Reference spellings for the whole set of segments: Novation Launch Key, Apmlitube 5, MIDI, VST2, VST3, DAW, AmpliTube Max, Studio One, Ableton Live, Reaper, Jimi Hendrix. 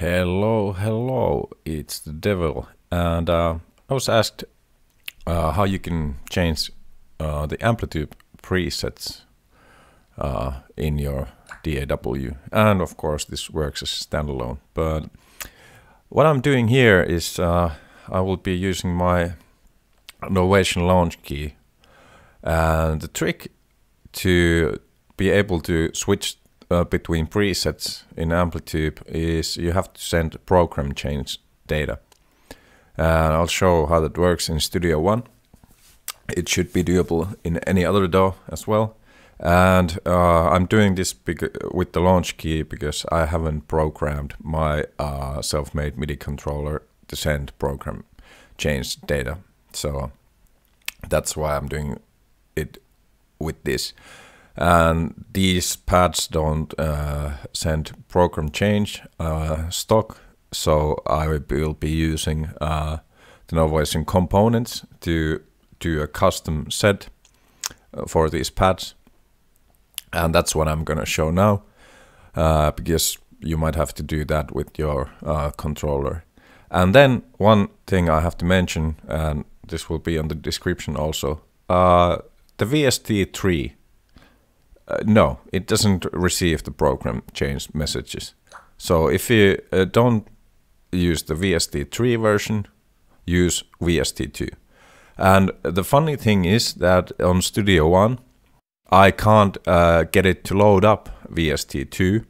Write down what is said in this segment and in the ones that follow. Hello, it's the devil, and I was asked how you can change the AmpliTube presets in your DAW, and of course this works as standalone. But what I'm doing here is I will be using my Novation Launch Key, and the trick to be able to switch between presets in AmpliTube is you have to send program change data. And I'll show how that works in Studio One. It should be doable in any other DAW as well. And I'm doing this with the launch key because I haven't programmed my self-made MIDI controller to send program change data. So that's why I'm doing it with this. And these pads don't send program change stock, so I will be using the Novation components to do a custom set for these pads, and that's what I'm gonna show now, because you might have to do that with your controller. And then one thing I have to mention, and this will be on the description also, the VST3. No, it doesn't receive the program change messages. So if you don't use the VST3 version, use VST2. And the funny thing is that on Studio One, I can't get it to load up VST2.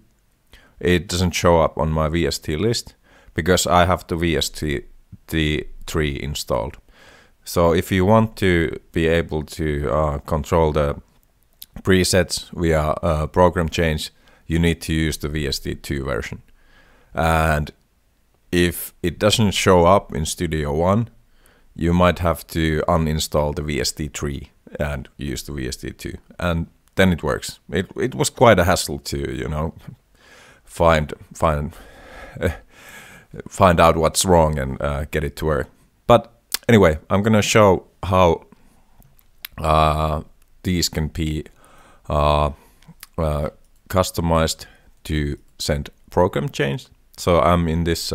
It doesn't show up on my VST list because I have the VST3 installed. So if you want to be able to control the presets via program change, you need to use the VST2 version. And if it doesn't show up in Studio One, you might have to uninstall the VST3 and use the VST2, and then it works. It was quite a hassle to, you know, find out what's wrong and get it to work. But anyway, I'm gonna show how these can be customized to send program change. So I'm in this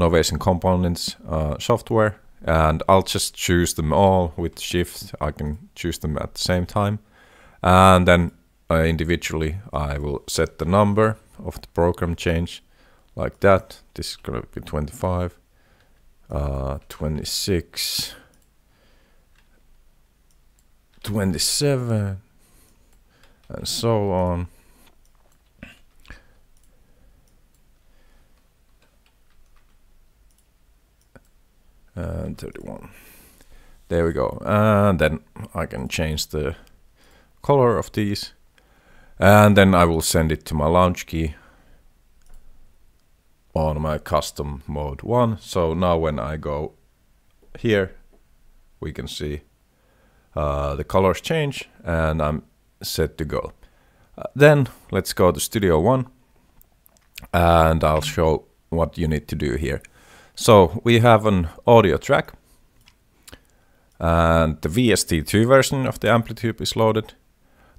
Novation components software, and I'll just choose them all with shift. I can choose them at the same time, and then individually I will set the number of the program change like that. This is gonna be 25, 26, 27, and so on. And 31. There we go. And then I can change the color of these. And then I will send it to my launch key on my custom mode 1. So now when I go here, we can see the colors change, and I'm set to go. Then let's go to Studio One, and I'll show what you need to do here. So we have an audio track, and the VST2 version of the AmpliTube is loaded.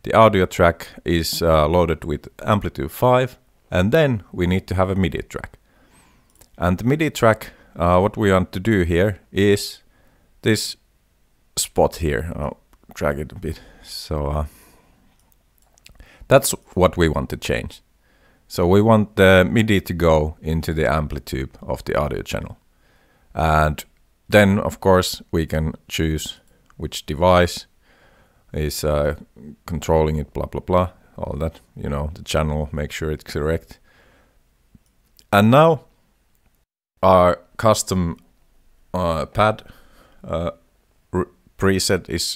The audio track is loaded with AmpliTube 5, and then we need to have a MIDI track. And the MIDI track, what we want to do here is this spot here. I'll drag it a bit. So that's what we want to change. So we want the MIDI to go into the AmpliTube of the audio channel. And then, of course, we can choose which device is controlling it, blah, blah, blah, all that, you know, the channel, make sure it's correct. And now our custom pad preset is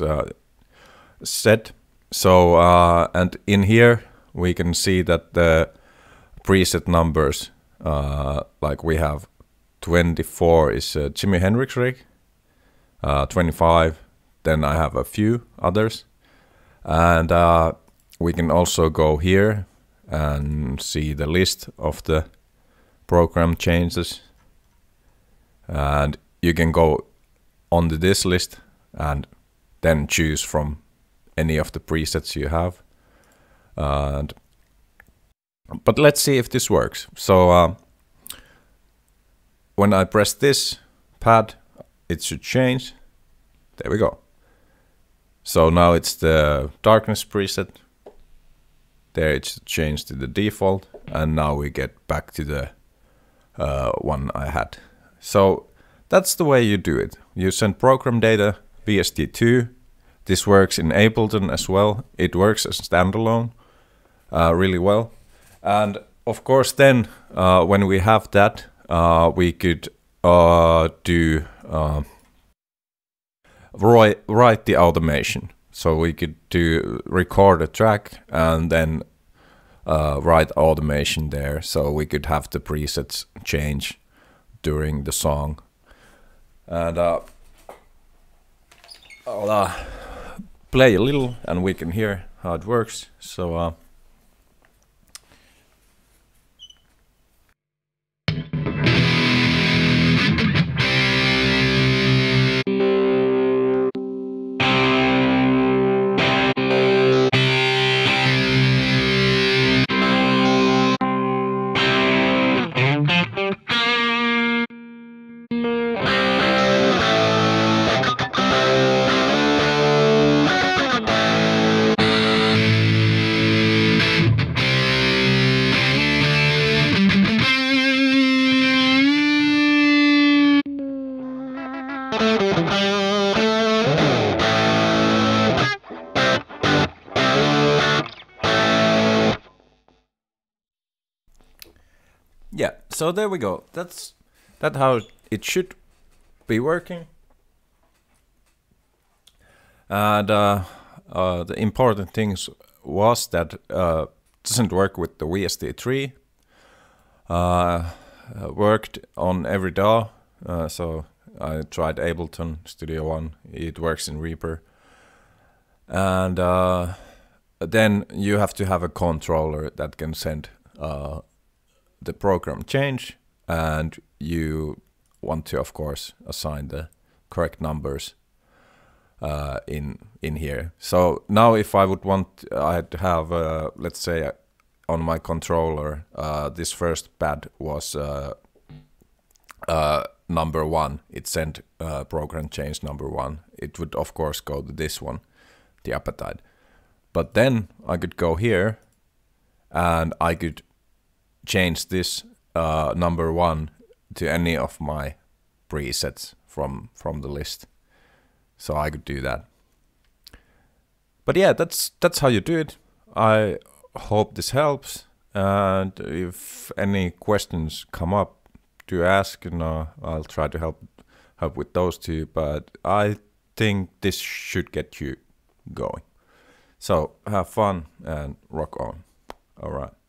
set. So, and in here we can see that the preset numbers, like we have 24 is a Jimi Hendrix rig, 25, then I have a few others. And we can also go here and see the list of the program changes. And you can go onto this list and then choose from any of the presets you have. But let's see if this works. So when I press this pad, it should change. There we go. So now it's the darkness preset. There it's changed to the default, and now we get back to the one I had. So that's the way you do it. You send program data, VST2. This works in Ableton as well. It works as standalone really well. And of course then when we have that, we could do write the automation. So we could record a track and then write automation there. So we could have the presets change during the song. And I'll play a little and we can hear how it works. So yeah, so there we go. That's how it should be working. And the important things was that doesn't work with the VST3. Worked on every DAW. So I tried Ableton, Studio One. It works in Reaper. And then you have to have a controller that can send the program change, and you want to of course assign the correct numbers in here. So now if I would want, I'd have let's say on my controller this first pad was number 1. It sent program change number 1. It would of course go to this one, the appetite. But then I could go here and I could change this number 1 to any of my presets from the list. So I could do that. But yeah, that's how you do it. I hope this helps, and if any questions come up, do ask, and I'll try to help with those too. But I think this should get you going. So have fun and rock on. All right.